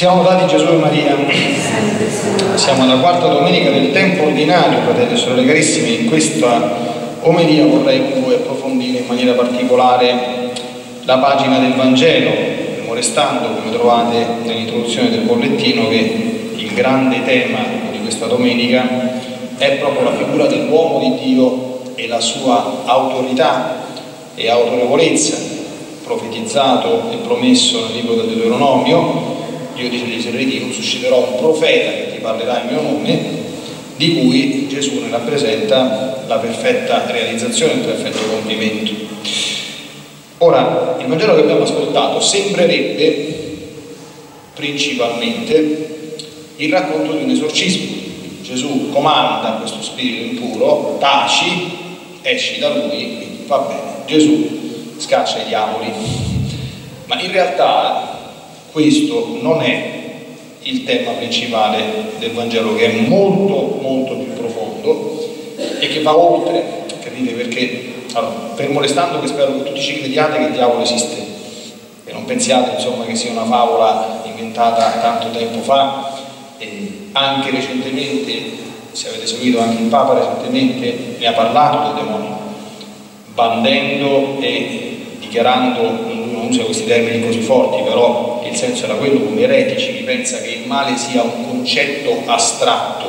Siamo dati Gesù e Maria, siamo alla quarta domenica del tempo ordinario, fratelli e sorelle carissimi. In questa omelia vorrei con voi approfondire in maniera particolare la pagina del Vangelo, fermo restando, come trovate nell'introduzione del bollettino, che il grande tema di questa domenica è proprio la figura dell'uomo di Dio e la sua autorità e autorevolezza, profetizzato e promesso nel libro del Deuteronomio. Io dice di Serretino, susciterò un profeta che ti parlerà in mio nome, di cui Gesù ne rappresenta la perfetta realizzazione, il perfetto compimento. Ora, il Vangelo che abbiamo ascoltato sembrerebbe principalmente il racconto di un esorcismo. Gesù comanda questo spirito impuro, taci, esci da lui, quindi va bene, Gesù scaccia i diavoli. Ma in realtà questo non è il tema principale del Vangelo, che è molto molto più profondo e che va oltre, capite? Perché, allora, fermo restando che spero che tutti ci crediate che il diavolo esiste e non pensiate insomma che sia una favola inventata tanto tempo fa. E anche recentemente, se avete seguito, anche il Papa recentemente ne ha parlato del demonio, bandendo e dichiarando, usa questi termini così forti, però il senso era quello, come eretici chi pensa che il male sia un concetto astratto,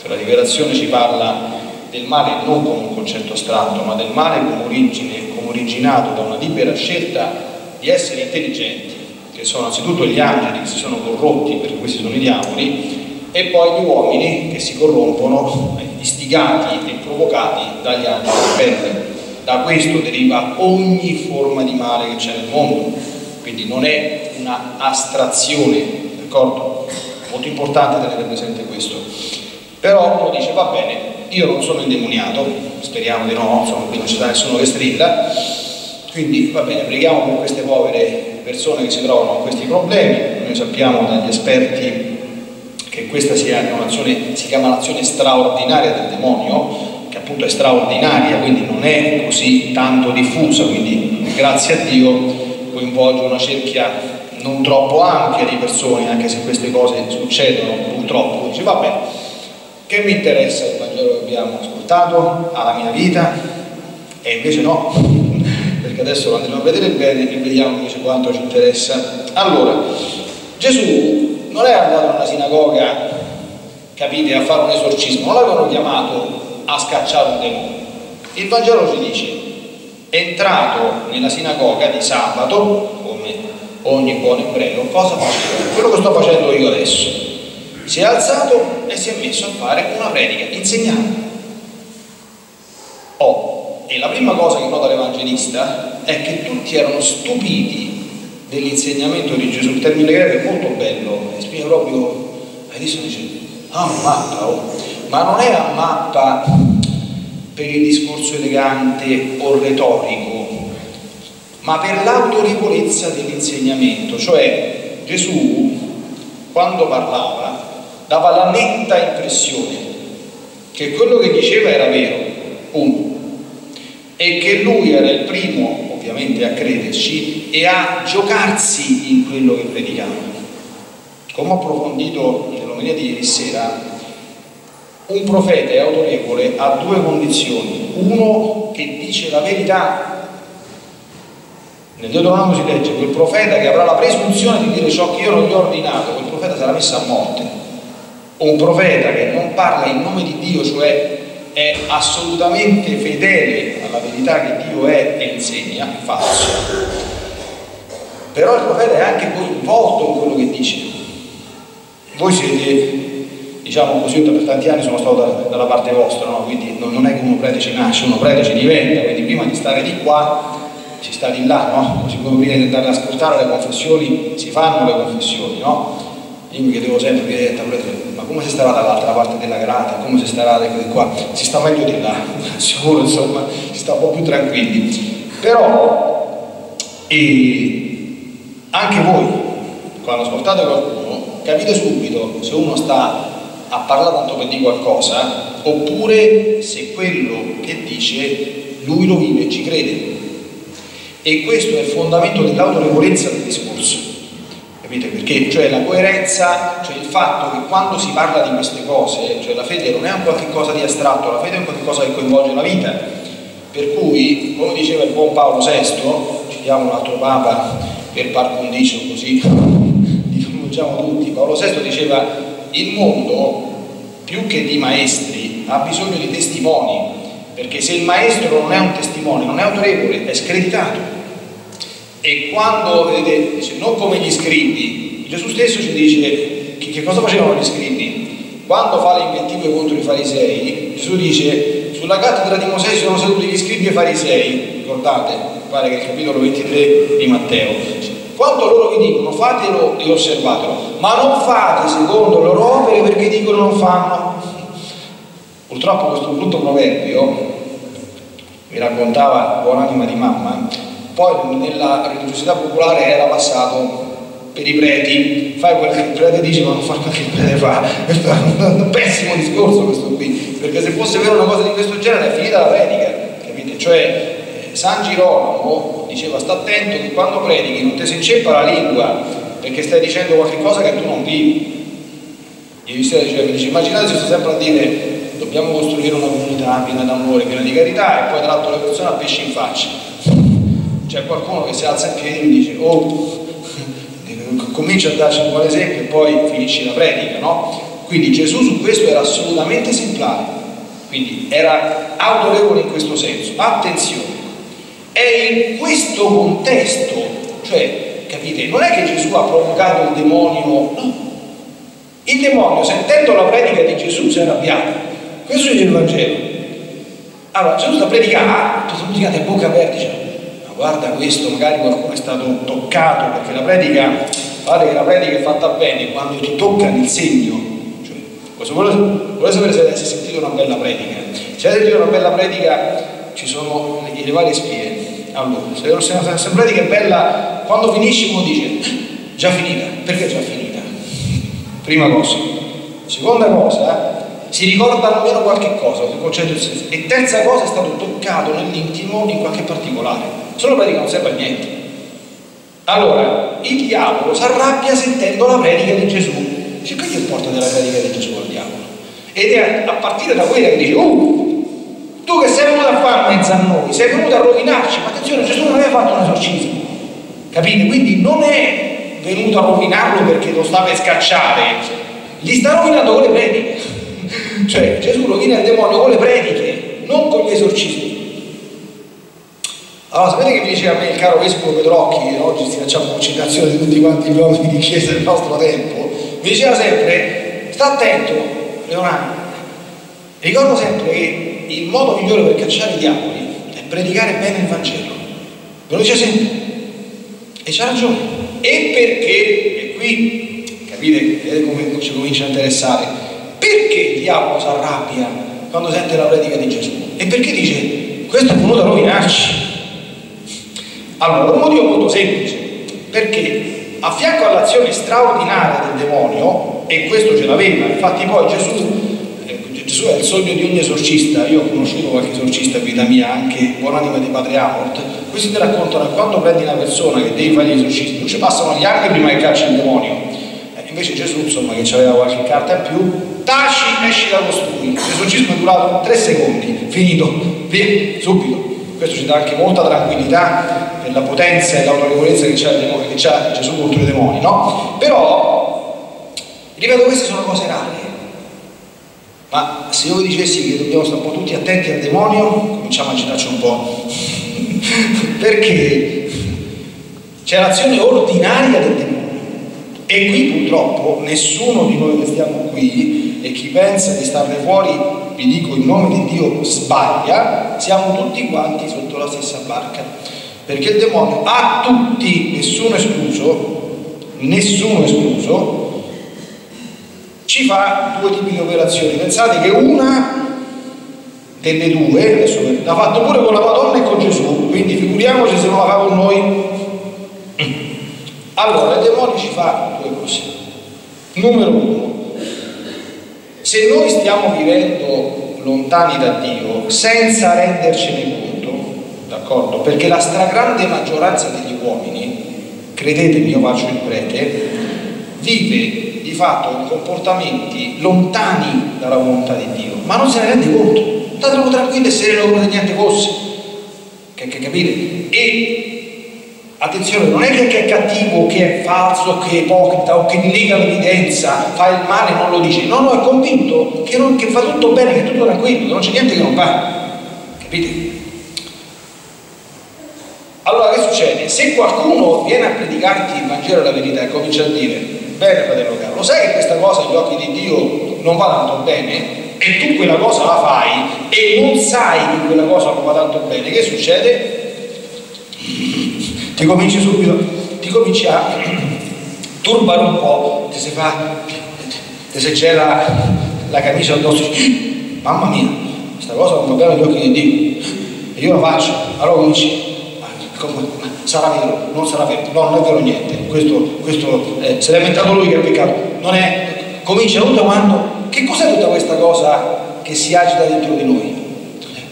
cioè la Rivelazione ci parla del male non come un concetto astratto, ma del male come origine, come originato da una libera scelta di esseri intelligenti, che sono anzitutto gli angeli che si sono corrotti, perché questi sono i diavoli, e poi gli uomini che si corrompono, istigati e provocati dagli angeli perversi. Da questo deriva ogni forma di male che c'è nel mondo, quindi non è una astrazione, d'accordo? Molto importante tenere presente questo. Però uno dice, va bene, io non sono indemoniato, speriamo di no, insomma qui non ci sarà nessuno che strilla, quindi va bene, preghiamo per queste povere persone che si trovano con questi problemi. Noi sappiamo dagli esperti che questa sia un'azione, si chiama l'azione straordinaria del demonio, che appunto è straordinaria, quindi non è così tanto diffusa, quindi grazie a Dio coinvolge una cerchia non troppo ampia di persone, anche se queste cose succedono purtroppo. Dice, va bene, che mi interessa il Vangelo che abbiamo ascoltato alla mia vita? E invece no, perché adesso lo andremo a vedere bene e vediamo invece quanto ci interessa. Allora, Gesù non è andato in una sinagoga, capite, a fare un esorcismo, non l'avevano chiamato a scacciare un demonio. Il Vangelo ci dice: entrato nella sinagoga di sabato, come ogni buon ebreo, cosa faceva? Quello che sto facendo io adesso. Si è alzato e si è messo a fare una predica, insegnando. E la prima cosa che nota l'Evangelista è che tutti erano stupiti dell'insegnamento di Gesù. Il termine greco è molto bello, esprime proprio, hai visto, dice, ma non era matta per il discorso elegante o retorico, ma per l'autorevolezza dell'insegnamento. Cioè Gesù, quando parlava, dava la netta impressione che quello che diceva era vero, punto, e che lui era il primo, ovviamente, a crederci e a giocarsi in quello che predicava. Come ho approfondito nell'omelia di ieri sera, un profeta è autorevole a due condizioni: uno che dice la verità. Nel Deuteronomio si legge: quel profeta che avrà la presunzione di dire ciò che io non gli ho ordinato, quel profeta sarà messo a morte. Un profeta che non parla in nome di Dio, cioè è assolutamente fedele alla verità che Dio è e insegna, è falso. Però il profeta è anche coinvolto in quello che dice. Voi siete, diciamo così, per tanti anni sono stato dalla parte vostra, no? Quindi non è che uno prete ci nasce, uno prete ci diventa, quindi prima di stare di qua si sta di là, no? Così come prima di andare ad ascoltare le confessioni, si fanno le confessioni, no? Io mi chiedevo sempre, ma come si starà dall'altra parte della grata, come si starà di qua? Si sta meglio di là, sicuro, insomma, si sta un po' più tranquilli. Però anche voi, quando ascoltate qualcuno, capite subito se uno sta a parlare tanto per dire qualcosa, oppure se quello che dice lui lo vive e ci crede. E questo è il fondamento dell'autorevolezza del discorso. capite? Perché cioè la coerenza, cioè il fatto che quando si parla di queste cose, cioè la fede non è un qualche cosa di astratto, la fede è un qualche cosa che coinvolge la vita, per cui, come diceva il buon Paolo VI, citiamo un altro Papa per par condicio, così li conosciamo tutti, Paolo VI diceva: il mondo più che di maestri ha bisogno di testimoni, perché se il maestro non è un testimone, non è autorevole, è screditato. E quando, vedete, dice, non come gli scribi, Gesù stesso ci dice che cosa facevano gli scribi. Quando fa l'inventivo contro i farisei, Gesù dice: sulla cattedra di Mosè sono seduti gli scribi e i farisei, ricordate, mi pare che è il capitolo 23 di Matteo. Quando loro vi dicono fatelo e osservatelo, ma non fate secondo le loro opere, perché dicono non fanno. Purtroppo questo brutto proverbio, mi raccontava buon'anima di mamma, poi nella religiosità popolare era passato per i preti: fai quel che il prete dice, ma non fai quel che il prete fa. Questo è un pessimo discorso, questo qui, perché se fosse vera una cosa di questo genere è finita la predica, capite? Cioè San Girolamo diceva: sta attento che quando predichi non ti si inceppa la lingua, perché stai dicendo qualche cosa che tu non vivi. Ieri sera dice, immaginate se sto sempre a dire dobbiamo costruire una comunità piena d'amore, piena di carità, e poi tratto le persone a pesci in faccia. C'è qualcuno che si alza in piedi e mi dice: oh, comincia a darci un buon esempio e poi finisci la predica, no? Quindi Gesù su questo era assolutamente esemplare, quindi era autorevole in questo senso. Attenzione, è in questo contesto, cioè, capite, non è che Gesù ha provocato il demonio, no. Il demonio, sentendo la predica di Gesù, si è arrabbiato. Questo è il Vangelo. Allora Gesù sta predicando, sta predicando a bocca aperta, diciamo: guarda questo, magari qualcuno è stato toccato, perché la predica, guarda che la predica è fatta bene quando ti tocca nel segno. Cioè, vorrei sapere se avete sentito una bella predica. Se avete sentito una bella predica, ci sono le varie spie. Allora, se la predica è bella, quando finisci uno dice: già finita. Perché già finita? Prima cosa. Seconda cosa, si ricorda almeno qualche cosa, il concetto del senso. E terza cosa, è stato toccato nell'intimo in qualche particolare. Solo predica non serve a niente. Allora il diavolo si arrabbia sentendo la predica di Gesù. Dice: che gli importa della predica di Gesù al diavolo? Ed è a partire da quella che dice: oh, tu che sei venuto a fare mezzo a noi, sei venuto a rovinarci. Ma attenzione, Gesù non aveva fatto un esorcismo, capite? Quindi non è venuto a rovinarlo perché lo sta per scacciare, gli sta rovinando con le prediche. Cioè Gesù rovina il demonio con le prediche, non con gli esorcismi. Allora, sapete che mi diceva a me il caro vescovo Pedrocchi, oggi si facciamo citazione di tutti quanti i uomini di chiesa del nostro tempo, mi diceva sempre: sta attento, Leonardo, ricordo sempre che il modo migliore per cacciare i diavoli è predicare bene il Vangelo. Ve lo dice sempre, e c'ha ragione. E perché, e qui capite come ci comincia a interessare, perché il diavolo si arrabbia quando sente la predica di Gesù? E perché dice: questo è venuto a rovinarci. Allora, un motivo molto semplice, perché a fianco all'azione straordinaria del demonio, e questo ce l'aveva, infatti poi Gesù è il sogno di ogni esorcista. Io ho conosciuto qualche esorcista in vita mia, anche buon'anima di Padre Amort. Questi ti raccontano che quando prendi una persona che devi fare gli esorcisti, non ci passano gli anni prima che cacci il demonio. Invece Gesù, insomma, che aveva qualche carta in più, taci, esci da costui. L'esorcismo è durato 3 secondi, finito, via, subito. Questo ci dà anche molta tranquillità per la potenza e l'autorevolezza che c'ha Gesù contro i demoni, no? Però, ripeto, queste sono cose rare. Ma se io vi dicessi che dobbiamo stare un po' tutti attenti al demonio, cominciamo a agitarci un po'. Perché c'è l'azione ordinaria del demonio. E qui purtroppo nessuno di noi che stiamo qui, e chi pensa di starne fuori, vi dico in nome di Dio, sbaglia. Siamo tutti quanti sotto la stessa barca, perché il demonio a tutti, nessuno escluso, ci fa 2 tipi di operazioni. Pensate che una delle due adesso l'ha fatto pure con la Madonna e con Gesù, quindi figuriamoci se non la fa con noi. Allora il demonio ci fa 2 cose. Numero 1, se noi stiamo vivendo lontani da Dio senza rendercene conto, d'accordo? Perché la stragrande maggioranza degli uomini, credetemi, io faccio il prete, vive di fatto comportamenti lontani dalla volontà di Dio, ma non se ne rende conto. State tranquilli e sereno come se niente fosse, che capite? E attenzione, non è che è cattivo, che è falso, che è ipocrita o che nega l'evidenza, fa il male e non lo dice. No, no, è convinto che fa tutto bene, che è tutto tranquillo, che non c'è niente che non va, capite? Allora che succede? Se qualcuno viene a predicarti il Vangelo e la verità e comincia a dire: bene fratello Carlo, lo sai che questa cosa agli occhi di Dio non va tanto bene? E tu quella cosa la fai e non sai che quella cosa non va tanto bene, che succede? Ti cominci subito, ti cominci a turbare un po', ti si fa, ti si gela la camicia addosso, mamma mia, questa cosa non va bene agli occhi di Dio, e io la faccio, allora cominci. Sarà vero, non sarà vero, no, non è vero niente, questo se l'è inventato lui che è peccato, non è, comincia tutto quanto. Che cos'è tutta questa cosa che si agita dentro di noi?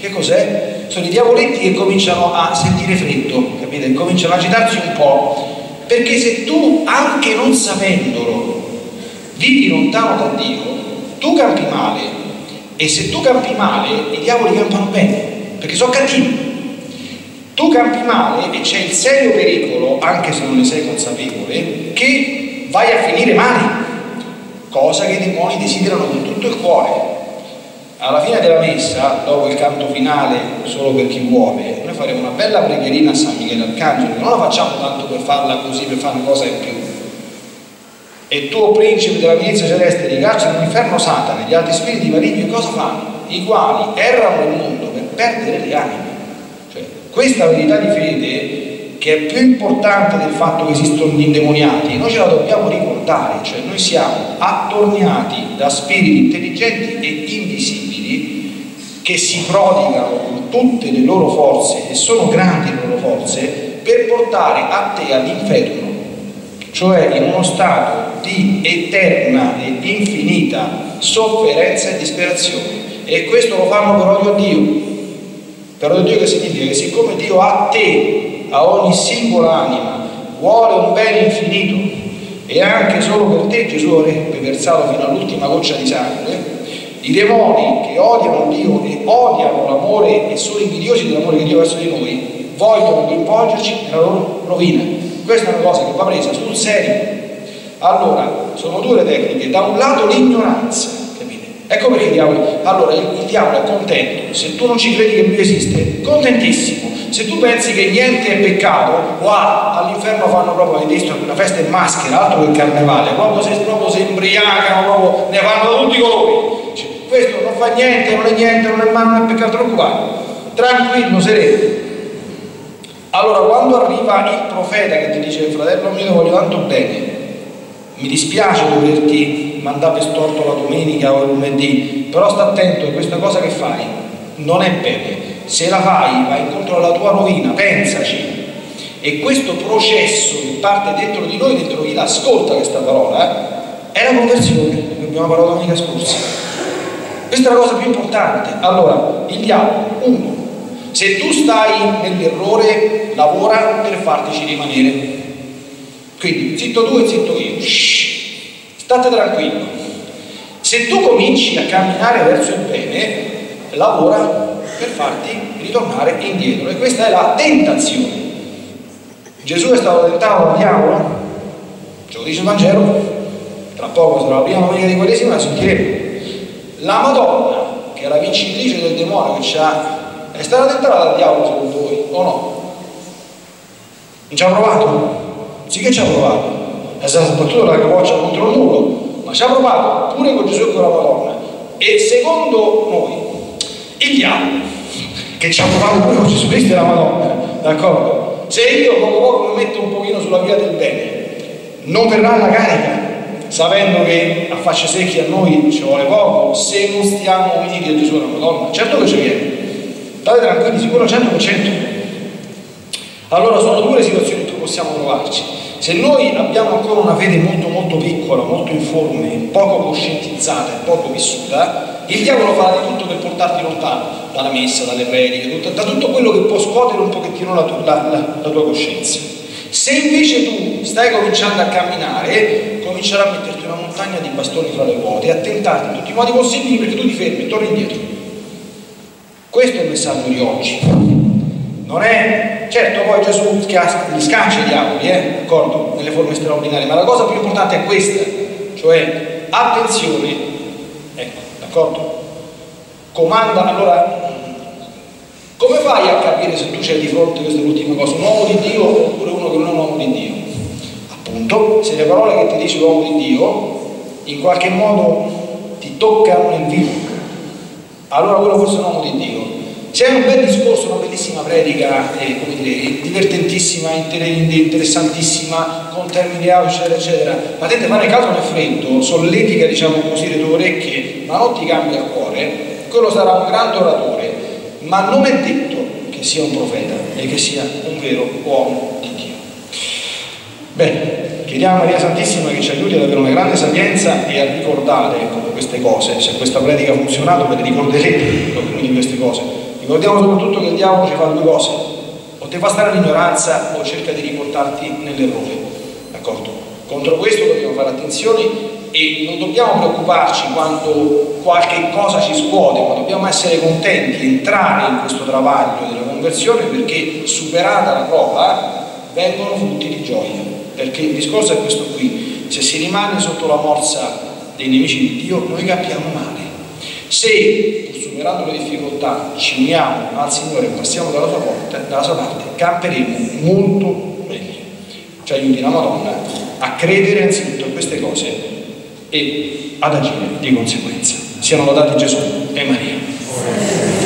Che cos'è? Sono i diavoletti che cominciano a sentire freddo, capite? Cominciano a agitarsi un po', perché se tu, anche non sapendolo, vivi lontano da Dio, tu campi male, e se tu campi male i diavoli campano bene, perché sono cattivi. Tu campi male e c'è il serio pericolo, anche se non ne sei consapevole, che vai a finire male, cosa che i demoni desiderano con tutto il cuore. Alla fine della messa, dopo il canto finale, solo per chi vuole, noi faremo una bella preghierina a San Michele Arcangelo, non la facciamo tanto per farla così, per fare una cosa in più. E tu, principe della milizia celeste, ricaccia nell'inferno Satana, gli altri spiriti maligni, cosa fanno? I quali errano nel mondo per perdere le anime. Questa verità di fede, che è più importante del fatto che esistono gli indemoniati, noi ce la dobbiamo ricordare, cioè noi siamo attorniati da spiriti intelligenti e invisibili che si prodigano con tutte le loro forze, e sono grandi le loro forze, per portare a te all'inferno, cioè in uno stato di eterna e infinita sofferenza e disperazione. E questo lo fanno per odio a Dio. Per odio a Dio che significa? Che siccome Dio a te, a ogni singola anima, vuole un bene infinito, e anche solo per te Gesù avrebbe versato fino all'ultima goccia di sangue, i demoni che odiano Dio e odiano l'amore e sono invidiosi dell'amore che Dio verso di noi, vogliono coinvolgerci nella loro rovina. Questa è una cosa che va presa sul serio. Allora, sono due le tecniche: da un lato l'ignoranza. Ecco perché il diavolo, allora il diavolo è contento, se tu non ci credi che lui esiste, contentissimo, se tu pensi che niente è peccato, wow, all'inferno fanno proprio, hai visto, una festa in maschera, altro che il carnevale, proprio si imbriacano, proprio ne fanno tutti i colori, cioè, questo non fa niente, non è male, non è peccato, tranquillo, sereno. Allora quando arriva il profeta che ti dice: fratello mio, voglio tanto bene, mi dispiace doverti mandate storto la domenica o il lunedì, però sta attento che questa cosa che fai non è bene, se la fai vai incontro alla tua rovina, pensaci. E questo processo che parte dentro di noi, dentro chi l'ascolta questa parola, è la conversione, che abbiamo parlato domenica scorsa. Questa è la cosa più importante. Allora il diavolo, uno, se tu stai nell'errore, lavora per fartici rimanere, quindi zitto tu e zitto io. State tranquillo, se tu cominci a camminare verso il bene, lavora per farti ritornare indietro, e questa è la tentazione. Gesù è stato tentato dal diavolo, ce lo dice il Vangelo, tra poco sarà la prima domenica di Quaresima, sentiremo. La Madonna, che è la vincitrice del demonio che ci ha, è stata tentata dal diavolo secondo voi o no? Non ci ha provato? Sì che ci ha provato. È stata sbattuta la capoccia contro il muro, ma ci ha provato pure con Gesù e con la Madonna. E secondo noi il diavolo, che ci ha provato pure con Gesù Cristo e la Madonna, d'accordo? Se io poco a poco mi metto un pochino sulla via del bene, non verrà la carica, sapendo che a facce secche a noi ci vuole poco, se non stiamo uniti a Gesù e alla Madonna. Certo che ci viene, state tranquilli, sicuro 100%. Allora sono due le situazioni in cui possiamo trovarci. Se noi abbiamo ancora una fede molto molto piccola, molto informe, poco coscientizzata e poco vissuta, il diavolo farà di tutto per portarti lontano dalla messa, dalle prediche, da tutto quello che può scuotere un pochettino la tua coscienza. Se invece tu stai cominciando a camminare, comincerà a metterti una montagna di bastoni fra le ruote e a tentarti in tutti i modi possibili perché tu ti fermi e torni indietro. Questo è il messaggio di oggi. Non è, certo, poi Gesù gli scaccia i diavoli, d'accordo, nelle forme straordinarie, ma la cosa più importante è questa, cioè attenzione, ecco, d'accordo? Comanda, allora, come fai a capire se tu c'hai di fronte, questa è l'ultima cosa, un uomo di Dio oppure uno che non è un uomo di Dio? Appunto, se le parole che ti dice l'uomo di Dio in qualche modo ti toccano nel vivo, allora quello forse è un uomo di Dio. C'è un bel discorso, una bellissima predica, come dire, divertentissima, interessantissima, con termini aulici, eccetera, eccetera. Ma tende a fare caso nel freddo, solletica, diciamo così, le tue orecchie, ma non ti cambia il cuore. Quello sarà un grande oratore, ma non è detto che sia un profeta e che sia un vero uomo di Dio. Bene, chiediamo a Maria Santissima che ci aiuti ad avere una grande sapienza e a ricordare queste cose. Se questa predica ha funzionato, ve ne ricorderete alcune di queste cose. Ricordiamo soprattutto che il diavolo ci fa due cose: o ti fa stare all'ignoranza o cerca di riportarti nell'errore, d'accordo? Contro questo dobbiamo fare attenzione e non dobbiamo preoccuparci quando qualche cosa ci scuote, ma dobbiamo essere contenti, entrare in questo travaglio della conversione, perché superata la prova vengono frutti di gioia, perché il discorso è questo qui: se si rimane sotto la morsa dei nemici di Dio noi capiamo male. Se superando le difficoltà ci uniamo al Signore e passiamo dalla sua parte, camperemo molto meglio. Ci aiuti la Madonna a credere anzitutto in queste cose e ad agire di conseguenza. Siano lodati Gesù e Maria.